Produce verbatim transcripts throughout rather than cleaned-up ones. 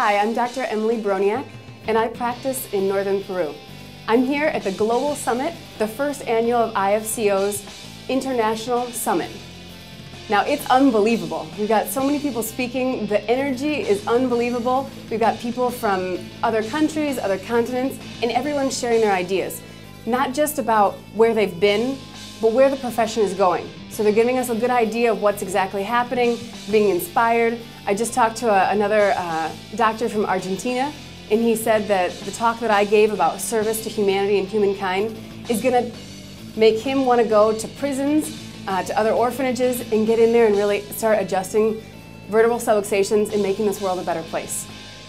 Hi, I'm Doctor Emily Broniak, and I practice in northern Peru. I'm here at the Global Summit, the first annual of I F C O's International Summit. Now, it's unbelievable. We've got so many people speaking. The energy is unbelievable. We've got people from other countries, other continents, and everyone's sharing their ideas. Not just about where they've been, but where the profession is going. So they're giving us a good idea of what's exactly happening, being inspired. I just talked to a, another uh, doctor from Argentina, and he said that the talk that I gave about service to humanity and humankind is gonna make him wanna go to prisons, Uh, to other orphanages, and get in there and really start adjusting vertebral subluxations and making this world a better place.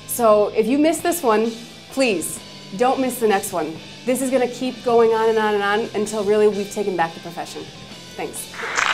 So if you missed this one, please don't miss the next one. This is going to keep going on and on and on until really we've taken back the profession. Thanks.